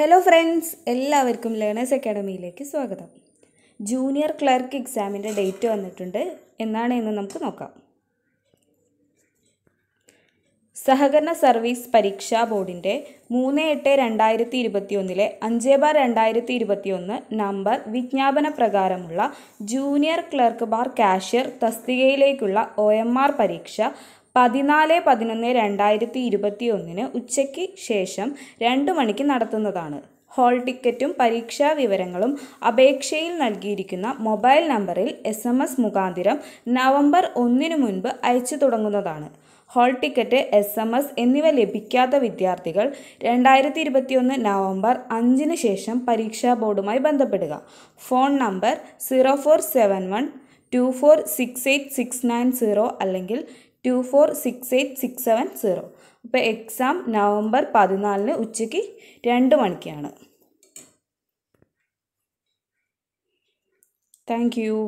Hello friends, എല്ലാവർക്കും Learners Academy യിലേക്ക് സ്വാഗതം. ജൂനിയർ ക്ലർക്ക് എക്സാമിന്റെ ഡേറ്റ് വന്നിട്ടുണ്ട്. എന്നാണ് ഇന്ന് നമുക്ക് നോക്കാം. സഹകരണ സർവീസ് പരീക്ഷാ ബോർഡിന്റെ 3/8/2021 ലെ 5/2021 നമ്പർ വിജ്ഞാപന പ്രകാരമുള്ള ജൂനിയർ ക്ലർക്ക് ബാർ കാഷ്യർ തസ്തികയിലേക്കുള്ള OMR പരീക്ഷ 14-11-2021 ഉച്ചയ്ക്ക് ശേഷം 2 മണിക്ക് നടത്തുന്നതാണ്. ഹോൾ ടിക്കറ്റും പരീക്ഷാ വിവരങ്ങളും അപേക്ഷയിൽ നൽകിയിരിക്കുന്ന മൊബൈൽ നമ്പറിൽ SMS മുഖാന്തരം November 1 മുൻപ് അയച്ചു തുടങ്ങുന്നതാണ്. ഹോൾ ടിക്കറ്റ്, SMS എന്നിവ ലഭിക്കാത്ത വിദ്യാർത്ഥികൾ 2021 November 5 ശേഷം പരീക്ഷാ ബോർഡുമായി ബന്ധപ്പെടുക. ഫോൺ നമ്പർ 0471 2468 690 അല്ലെങ്കിൽ 2468 670. അപ്പോൾ എക്സാം November 14 ഉച്ചയ്ക്ക് 2 മണിക്കാണ്. Thank U.